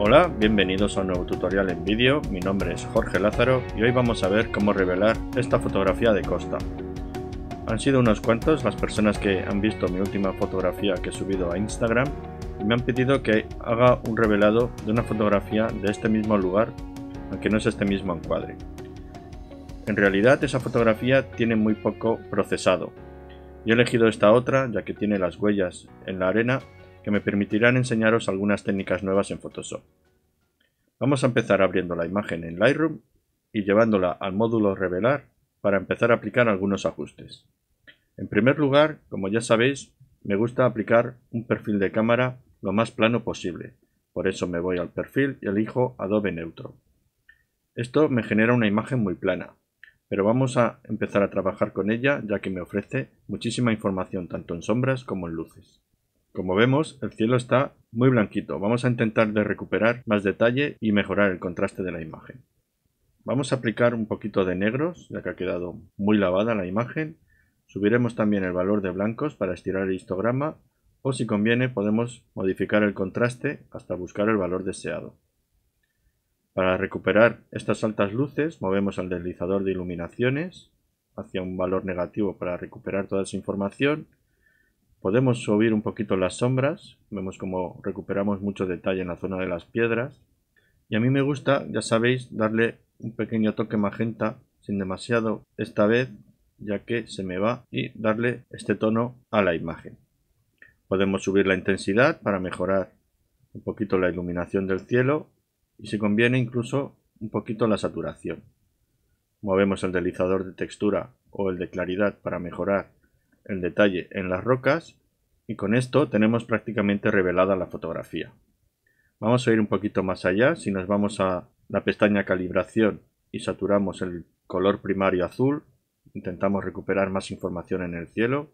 Hola, bienvenidos a un nuevo tutorial en vídeo. Mi nombre es Jorge Lázaro y hoy vamos a ver cómo revelar esta fotografía de costa. Han sido unos cuantos las personas que han visto mi última fotografía que he subido a Instagram y me han pedido que haga un revelado de una fotografía de este mismo lugar, aunque no es este mismo encuadre. En realidad esa fotografía tiene muy poco procesado. Yo he elegido esta otra ya que tiene las huellas en la arena que me permitirán enseñaros algunas técnicas nuevas en Photoshop. Vamos a empezar abriendo la imagen en Lightroom y llevándola al módulo Revelar para empezar a aplicar algunos ajustes. En primer lugar, como ya sabéis, me gusta aplicar un perfil de cámara lo más plano posible. Por eso me voy al perfil y elijo Adobe Neutro. Esto me genera una imagen muy plana, pero vamos a empezar a trabajar con ella ya que me ofrece muchísima información tanto en sombras como en luces. Como vemos, el cielo está muy blanquito. Vamos a intentar de recuperar más detalle y mejorar el contraste de la imagen. Vamos a aplicar un poquito de negros, ya que ha quedado muy lavada la imagen. Subiremos también el valor de blancos para estirar el histograma, o si conviene podemos modificar el contraste hasta buscar el valor deseado. Para recuperar estas altas luces, movemos al deslizador de iluminaciones hacia un valor negativo para recuperar toda esa información. Podemos subir un poquito las sombras, vemos como recuperamos mucho detalle en la zona de las piedras. Y a mí me gusta, ya sabéis, darle un pequeño toque magenta, sin demasiado esta vez, ya que se me va, y darle este tono a la imagen. Podemos subir la intensidad para mejorar un poquito la iluminación del cielo y si conviene incluso un poquito la saturación. Movemos el deslizador de textura o el de claridad para mejorar el detalle en las rocas y con esto tenemos prácticamente revelada la fotografía. Vamos a ir un poquito más allá. Si nos vamos a la pestaña calibración y saturamos el color primario azul, intentamos recuperar más información en el cielo.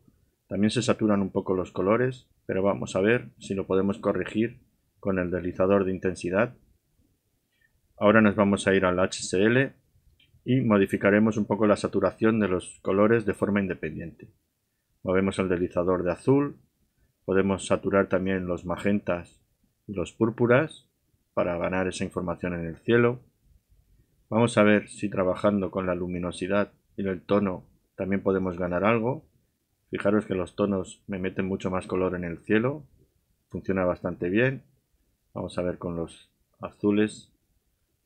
También se saturan un poco los colores, pero vamos a ver si lo podemos corregir con el deslizador de intensidad. Ahora nos vamos a ir al HSL y modificaremos un poco la saturación de los colores de forma independiente. Movemos el deslizador de azul, podemos saturar también los magentas y los púrpuras para ganar esa información en el cielo. Vamos a ver si trabajando con la luminosidad y el tono también podemos ganar algo. Fijaros que los tonos me meten mucho más color en el cielo, funciona bastante bien. Vamos a ver con los azules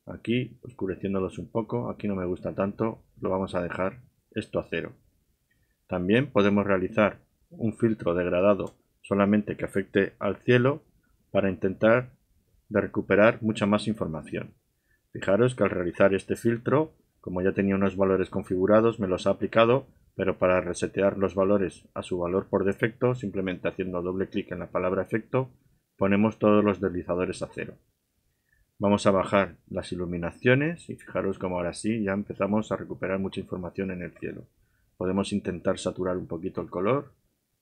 aquí, oscureciéndolos un poco, aquí no me gusta tanto, lo vamos a dejar esto a cero. También podemos realizar un filtro degradado solamente que afecte al cielo para intentar de recuperar mucha más información. Fijaros que al realizar este filtro, como ya tenía unos valores configurados, me los ha aplicado, pero para resetear los valores a su valor por defecto, simplemente haciendo doble clic en la palabra efecto, ponemos todos los deslizadores a cero. Vamos a bajar las iluminaciones y fijaros como ahora sí ya empezamos a recuperar mucha información en el cielo. Podemos intentar saturar un poquito el color,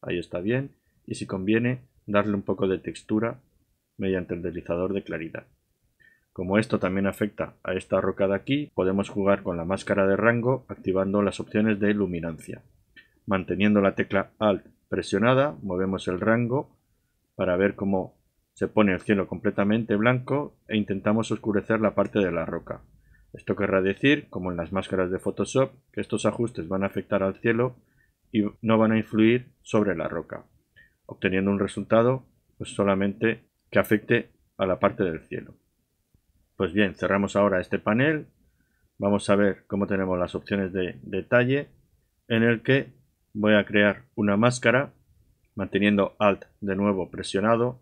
ahí está bien, y si conviene darle un poco de textura mediante el deslizador de claridad. Como esto también afecta a esta roca de aquí, podemos jugar con la máscara de rango activando las opciones de iluminancia. Manteniendo la tecla Alt presionada, movemos el rango para ver cómo se pone el cielo completamente blanco e intentamos oscurecer la parte de la roca. Esto querrá decir, como en las máscaras de Photoshop, que estos ajustes van a afectar al cielo y no van a influir sobre la roca, obteniendo un resultado pues solamente que afecte a la parte del cielo. Pues bien, cerramos ahora este panel. Vamos a ver cómo tenemos las opciones de detalle, en el que voy a crear una máscara, manteniendo Alt de nuevo presionado,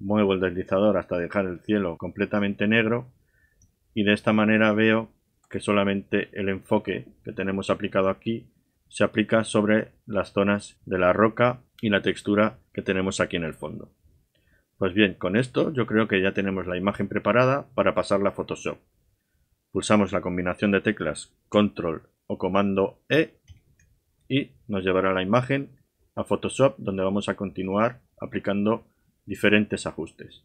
muevo el deslizador hasta dejar el cielo completamente negro. Y de esta manera veo que solamente el enfoque que tenemos aplicado aquí se aplica sobre las zonas de la roca y la textura que tenemos aquí en el fondo. Pues bien, con esto yo creo que ya tenemos la imagen preparada para pasarla a Photoshop. Pulsamos la combinación de teclas Control o Comando E y nos llevará la imagen a Photoshop, donde vamos a continuar aplicando diferentes ajustes.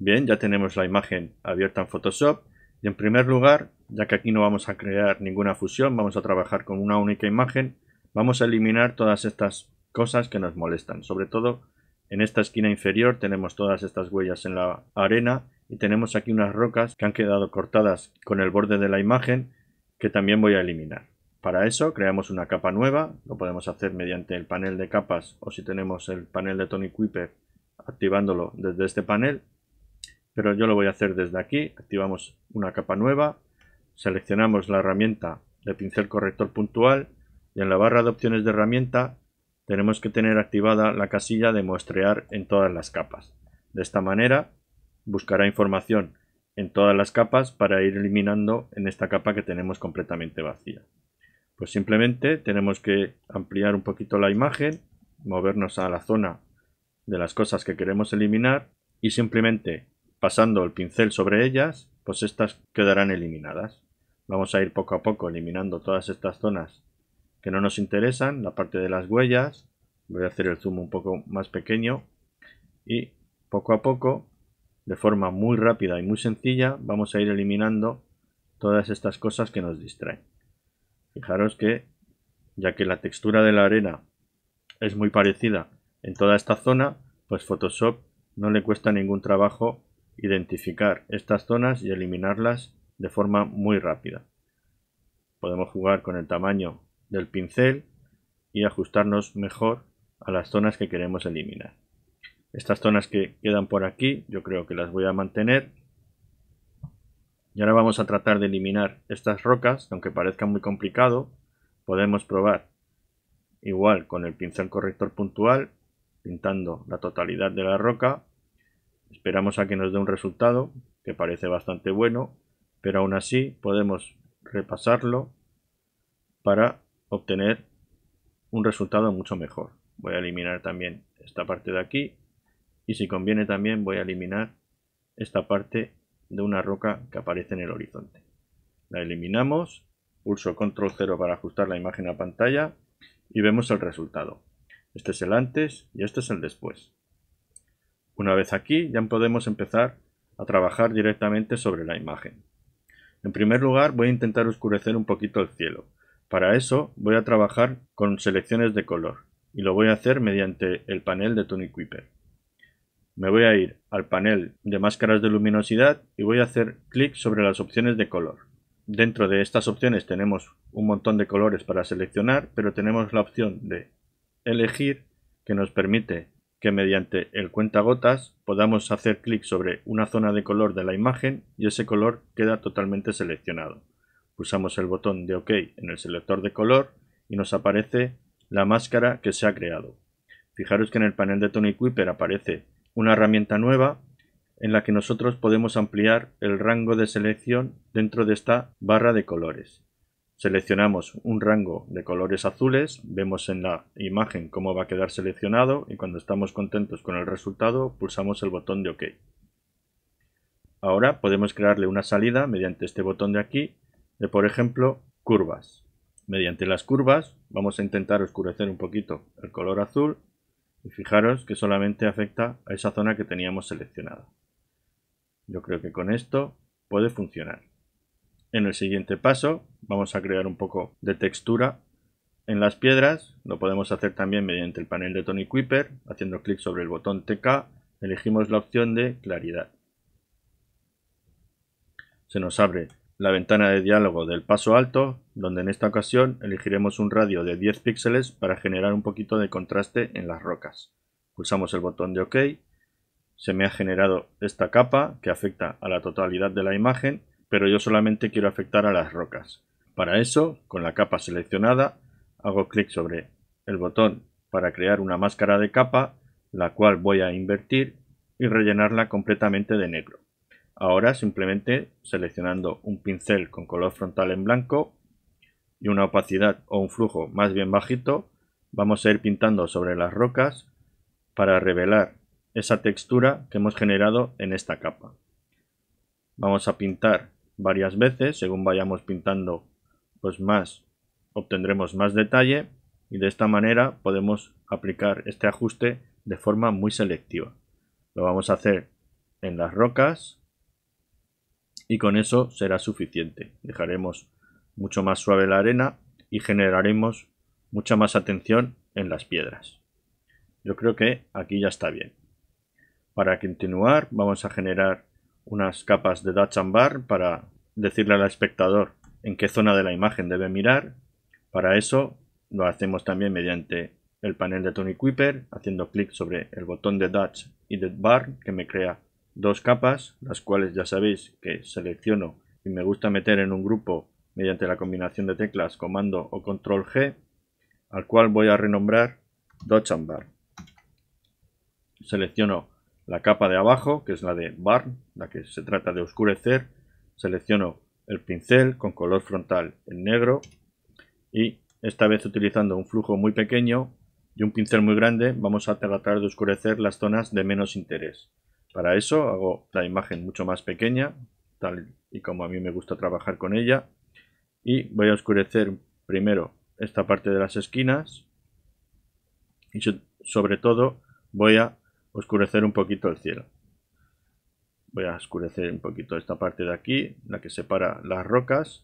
Bien, ya tenemos la imagen abierta en Photoshop y en primer lugar, ya que aquí no vamos a crear ninguna fusión, vamos a trabajar con una única imagen, vamos a eliminar todas estas cosas que nos molestan, sobre todo En esta esquina inferior tenemos todas estas huellas en la arena y tenemos aquí unas rocas que han quedado cortadas con el borde de la imagen que también voy a eliminar. Para eso creamos una capa nueva, lo podemos hacer mediante el panel de capas o si tenemos el panel de Tony Kuyper activándolo desde este panel, pero yo lo voy a hacer desde aquí. Activamos una capa nueva, seleccionamos la herramienta de pincel corrector puntual y en la barra de opciones de herramienta tenemos que tener activada la casilla de muestrear en todas las capas. De esta manera buscará información en todas las capas para ir eliminando en esta capa que tenemos completamente vacía. Pues simplemente tenemos que ampliar un poquito la imagen, movernos a la zona de las cosas que queremos eliminar y simplemente pasando el pincel sobre ellas, pues estas quedarán eliminadas. Vamos a ir poco a poco eliminando todas estas zonas que no nos interesan, la parte de las huellas. Voy a hacer el zoom un poco más pequeño y poco a poco, de forma muy rápida y muy sencilla, vamos a ir eliminando todas estas cosas que nos distraen. Fijaros que, ya que la textura de la arena es muy parecida en toda esta zona, pues Photoshop no le cuesta ningún trabajo identificar estas zonas y eliminarlas de forma muy rápida. Podemos jugar con el tamaño del pincel y ajustarnos mejor a las zonas que queremos eliminar. Estas zonas que quedan por aquí yo creo que las voy a mantener y ahora vamos a tratar de eliminar estas rocas, aunque parezca muy complicado. Podemos probar igual con el pincel corrector puntual pintando la totalidad de la roca. Esperamos a que nos dé un resultado que parece bastante bueno, pero aún así podemos repasarlo para obtener un resultado mucho mejor. Voy a eliminar también esta parte de aquí y si conviene también voy a eliminar esta parte de una roca que aparece en el horizonte. La eliminamos, pulso control 0 para ajustar la imagen a pantalla y vemos el resultado. Este es el antes y este es el después. Una vez aquí ya podemos empezar a trabajar directamente sobre la imagen. En primer lugar voy a intentar oscurecer un poquito el cielo. Para eso voy a trabajar con selecciones de color y lo voy a hacer mediante el panel de Tony Kuyper. Me voy a ir al panel de máscaras de luminosidad y voy a hacer clic sobre las opciones de color. Dentro de estas opciones tenemos un montón de colores para seleccionar, pero tenemos la opción de elegir que nos permite que mediante el cuentagotas podamos hacer clic sobre una zona de color de la imagen y ese color queda totalmente seleccionado. Pulsamos el botón de OK en el selector de color y nos aparece la máscara que se ha creado. Fijaros que en el panel de Tony Kuyper aparece una herramienta nueva en la que nosotros podemos ampliar el rango de selección dentro de esta barra de colores. Seleccionamos un rango de colores azules, vemos en la imagen cómo va a quedar seleccionado y cuando estamos contentos con el resultado pulsamos el botón de OK. Ahora podemos crearle una salida mediante este botón de aquí, de por ejemplo curvas. Mediante las curvas vamos a intentar oscurecer un poquito el color azul y fijaros que solamente afecta a esa zona que teníamos seleccionada. Yo creo que con esto puede funcionar. En el siguiente paso vamos a crear un poco de textura en las piedras. Lo podemos hacer también mediante el panel de Tony Kuyper. Haciendo clic sobre el botón TK elegimos la opción de claridad. Se nos abre la ventana de diálogo del paso alto, donde en esta ocasión elegiremos un radio de 10 píxeles para generar un poquito de contraste en las rocas. Pulsamos el botón de OK, se me ha generado esta capa que afecta a la totalidad de la imagen, pero yo solamente quiero afectar a las rocas. Para eso, con la capa seleccionada, hago clic sobre el botón para crear una máscara de capa, la cual voy a invertir y rellenarla completamente de negro. Ahora simplemente seleccionando un pincel con color frontal en blanco y una opacidad o un flujo más bien bajito, vamos a ir pintando sobre las rocas para revelar esa textura que hemos generado en esta capa. Vamos a pintar varias veces, según vayamos pintando pues más obtendremos más detalle y de esta manera podemos aplicar este ajuste de forma muy selectiva. Lo vamos a hacer en las rocas y con eso será suficiente. Dejaremos mucho más suave la arena y generaremos mucha más atención en las piedras. Yo creo que aquí ya está bien. Para continuar vamos a generar unas capas de Dutch and Bar para decirle al espectador en qué zona de la imagen debe mirar. Para eso lo hacemos también mediante el panel de Tony Kuyper, haciendo clic sobre el botón de Dutch y de Bar, que me crea dos capas, las cuales ya sabéis que selecciono y me gusta meter en un grupo mediante la combinación de teclas comando o control G, al cual voy a renombrar Dutch and Bar. Selecciono la capa de abajo, que es la de Bar, la que se trata de oscurecer. Selecciono el pincel con color frontal en negro y esta vez utilizando un flujo muy pequeño y un pincel muy grande vamos a tratar de oscurecer las zonas de menos interés. Para eso hago la imagen mucho más pequeña, tal y como a mí me gusta trabajar con ella, y voy a oscurecer primero esta parte de las esquinas y sobre todo voy a oscurecer un poquito el cielo. Voy a oscurecer un poquito esta parte de aquí, la que separa las rocas.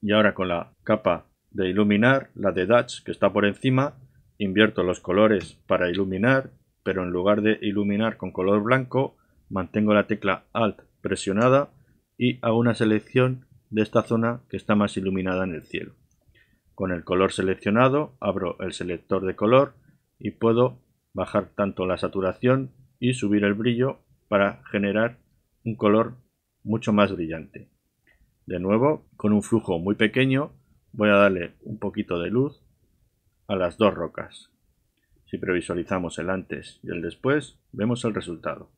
Y ahora con la capa de iluminar, la de Dutch que está por encima, invierto los colores para iluminar, pero en lugar de iluminar con color blanco, mantengo la tecla Alt presionada y hago una selección de esta zona que está más iluminada en el cielo. Con el color seleccionado, abro el selector de color y puedo bajar tanto la saturación y subir el brillo para generar un color mucho más brillante. De nuevo, con un flujo muy pequeño, voy a darle un poquito de luz a las dos rocas. Si previsualizamos el antes y el después, vemos el resultado.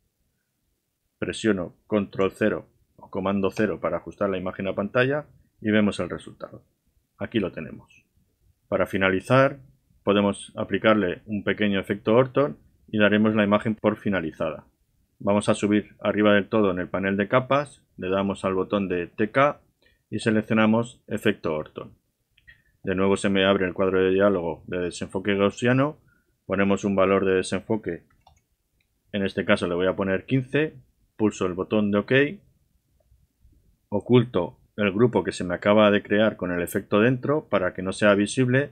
Presiono control 0 o comando 0 para ajustar la imagen a pantalla y vemos el resultado. Aquí lo tenemos. Para finalizar, podemos aplicarle un pequeño efecto Orton y daremos la imagen por finalizada. Vamos a subir arriba del todo en el panel de capas, le damos al botón de TK y seleccionamos efecto Orton. De nuevo se me abre el cuadro de diálogo de desenfoque gaussiano, ponemos un valor de desenfoque, en este caso le voy a poner 15, pulso el botón de OK, oculto el grupo que se me acaba de crear con el efecto dentro para que no sea visible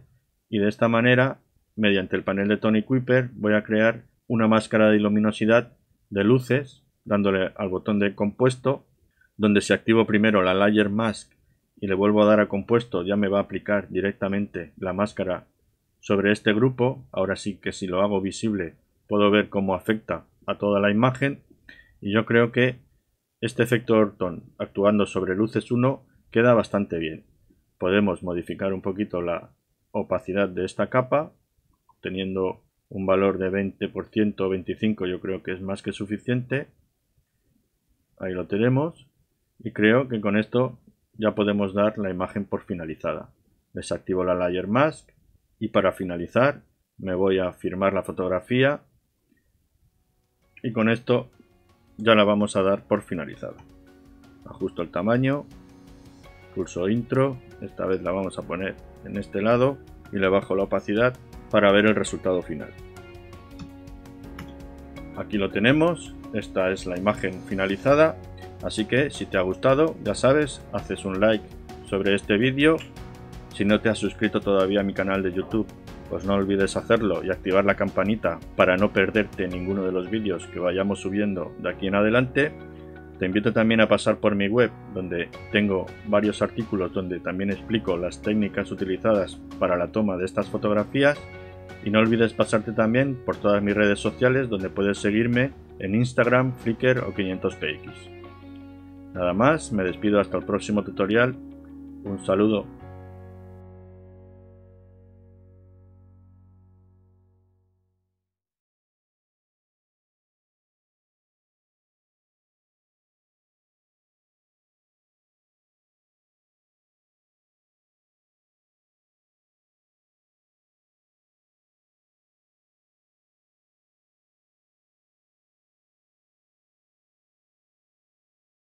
y de esta manera, mediante el panel de Tony Kuyper, voy a crear una máscara de luminosidad de luces, dándole al botón de compuesto, donde si activo primero la Layer Mask y le vuelvo a dar a compuesto, ya me va a aplicar directamente la máscara sobre este grupo. Ahora sí que si lo hago visible puedo ver cómo afecta a toda la imagen y yo creo que este efecto Orton actuando sobre luces 1 queda bastante bien. Podemos modificar un poquito la opacidad de esta capa, teniendo un valor de 20% o 25%, yo creo que es más que suficiente. Ahí lo tenemos y creo que con esto ya podemos dar la imagen por finalizada. Desactivo la Layer Mask y para finalizar me voy a firmar la fotografía y con esto ya la vamos a dar por finalizada. Ajusto el tamaño, pulso Intro, esta vez la vamos a poner en este lado y le bajo la opacidad para ver el resultado final. Aquí lo tenemos, esta es la imagen finalizada, así que si te ha gustado, ya sabes, haces un like sobre este vídeo. Si no te has suscrito todavía a mi canal de YouTube, pues no olvides hacerlo y activar la campanita para no perderte ninguno de los vídeos que vayamos subiendo de aquí en adelante. Te invito también a pasar por mi web, donde tengo varios artículos donde también explico las técnicas utilizadas para la toma de estas fotografías. Y no olvides pasarte también por todas mis redes sociales, donde puedes seguirme en Instagram, Flickr o 500px. Nada más, me despido hasta el próximo tutorial. Un saludo.